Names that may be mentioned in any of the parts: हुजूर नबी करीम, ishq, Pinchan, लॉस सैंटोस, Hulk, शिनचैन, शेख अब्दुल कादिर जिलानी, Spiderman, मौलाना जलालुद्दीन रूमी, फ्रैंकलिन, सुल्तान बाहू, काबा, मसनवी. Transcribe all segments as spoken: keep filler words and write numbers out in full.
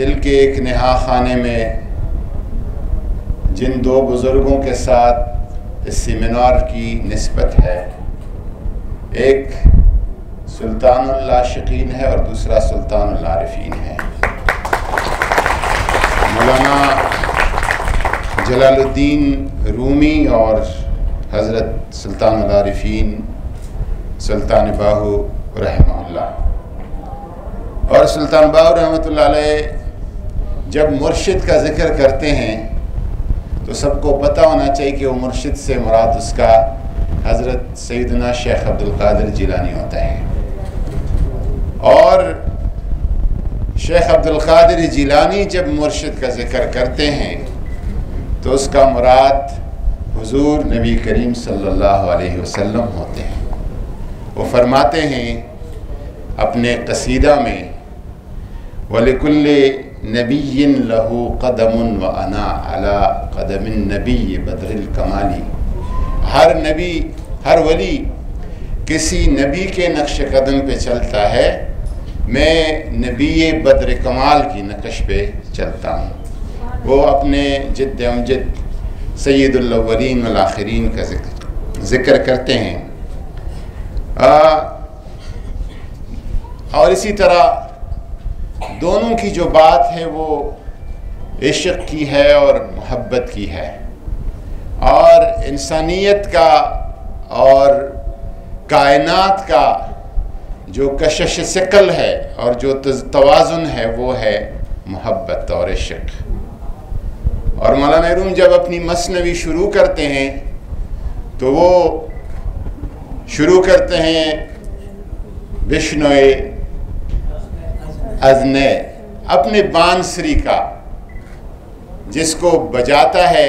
दिल के एक नहा खाने में जिन दो बुज़ुर्गों के साथ इस सेमिनार की निस्बत है, एक सुल्तानुल आशिकीन है और दूसरा सुल्तानुल आरिफीन है। मौलाना जलालुद्दीन रूमी और हज़रत सुल्तानुल आरिफीन सुल्तान बाहू रहमतुल्लाह। और सुल्तान बाहू रहमतुल्लाह अलैह जब मुर्शिद का ज़िक्र करते हैं तो सबको पता होना चाहिए कि वो मुर्शिद से मुराद उसका हज़रत सैयदना शेख अब्दुल कादिर जिलानी होता है। और शेख अब्दुल कादिर जिलानी जब मुर्शिद का ज़िक्र करते हैं तो उसका मुराद हुजूर नबी करीम सल्लल्लाहु अलैहि वसल्लम होते हैं। वो फरमाते हैं अपने कसीदा में, वलिकुल्ले नबीयिन लहू कदमुन व अना अला कदमिन नबी बदरिल कमाली। हर नबी, हर वली किसी नबी के नक्श कदम पे चलता है, मैं नबी बदर कमाल की नक्श पे चलता हूँ। वो अपने जिद्द अमजद सैयदुल अव्वलीन वल आखिरीन का जिक्र करते हैं। आ, और इसी तरह दोनों की जो बात है वो इश्क की है और मोहब्बत की है, और इंसानियत का और कायनात का जो कशिश सिकल है और जो तवाज़ुन है वो है मोहब्बत और इश्क। और मौलाना रूम जब अपनी मसनवी शुरू करते हैं तो वो शुरू करते हैं बिश्नोए अजने, अपने बांसुरी का, जिसको बजाता है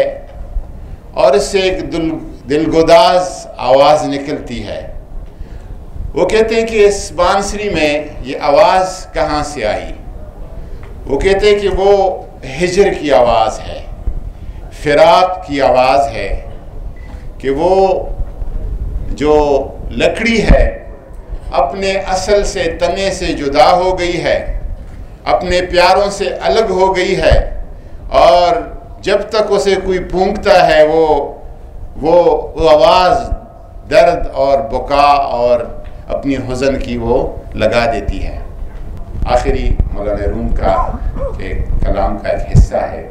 और इससे एक दिल दिलगुदाज आवाज़ निकलती है। वो कहते हैं कि इस बांसुरी में ये आवाज़ कहाँ से आई? वो कहते हैं कि वो हिजर की आवाज़ है, फिराक की आवाज़ है, कि वो जो लकड़ी है अपने असल से, तने से जुदा हो गई है, अपने प्यारों से अलग हो गई है, और जब तक उसे कोई भूंकता है वो वो, वो आवाज़ दर्द और बुका और अपनी हुज़न की वो लगा देती है। आखिरी मौलाना रूम का एक कलाम का एक हिस्सा है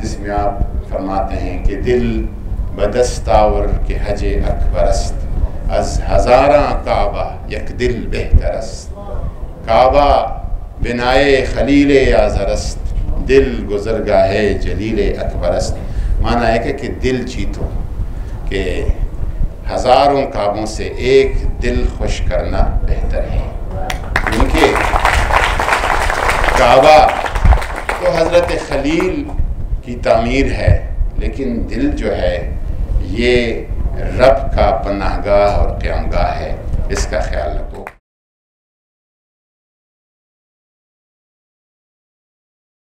जिसमें आप फरमाते हैं कि दिल बदस्तावर के हजे अकबरस्त अज हज़ारा काबा यक दिल बेहतरस्त। काबा बिनाए खलील आज़रस्त दिल गुजरगा है जलील अकबरस्त। माना है कि दिल जीतो कि हज़ारों काबों से एक दिल खुश करना बेहतर है। उनके काबा तो हज़रत खलील की तामीर है, लेकिन दिल जो है ये रब का पनाहगाह और क़यामगाह है, इसका ख्याल रखो।